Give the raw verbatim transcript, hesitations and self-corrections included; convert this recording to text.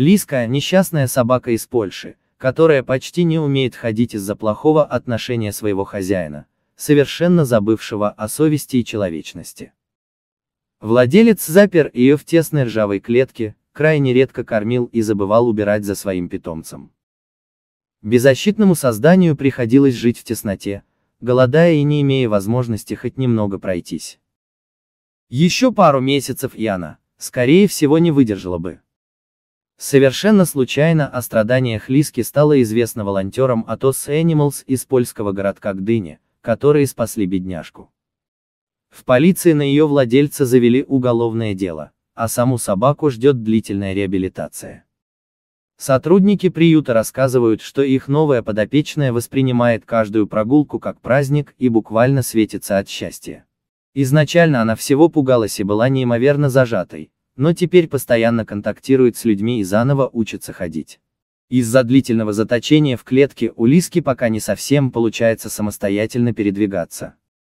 Лизка – несчастная собака из Польши, которая почти не умеет ходить из-за плохого отношения своего хозяина, совершенно забывшего о совести и человечности. Владелец запер ее в тесной ржавой клетке, крайне редко кормил и забывал убирать за своим питомцем. Беззащитному созданию приходилось жить в тесноте, голодая и не имея возможности хоть немного пройтись. Еще пару месяцев и она, скорее всего, не выдержала бы. Совершенно случайно о страданиях Лизки стало известно волонтерам Atos Animals из польского городка Гдыни, которые спасли бедняжку. В полиции на ее владельца завели уголовное дело, а саму собаку ждет длительная реабилитация. Сотрудники приюта рассказывают, что их новая подопечная воспринимает каждую прогулку как праздник и буквально светится от счастья. Изначально она всего пугалась и была неимоверно зажатой, но теперь постоянно контактирует с людьми и заново учится ходить. Из-за длительного заточения в клетке у Лизки пока не совсем получается самостоятельно передвигаться.